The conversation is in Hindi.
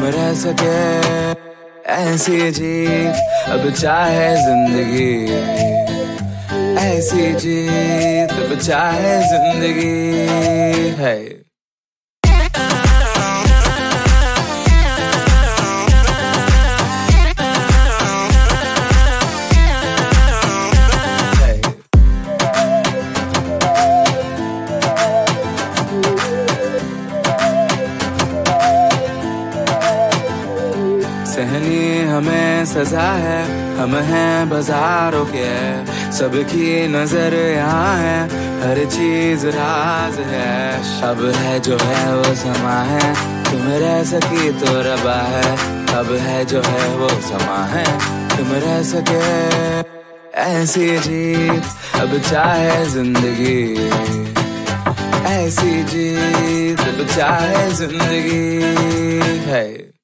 हम रह सके ऐसी जी अब चाहे जिंदगी, ऐसी जी तब चाहे जिंदगी है। सहनी हमें सजा है, हम हैं बाजारों के, सबकी नजर यहाँ है, हर चीज राज है। अब है जो है वो समा है, तुम रह सकी तो रबा है। अब है जो है वो समा है, तुम रह सके ऐसी जी अब चाहे जिंदगी, ऐसी जी अब चाहे जिंदगी है।